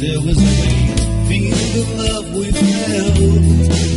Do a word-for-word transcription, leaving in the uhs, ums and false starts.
There was a way to feel the love we felt.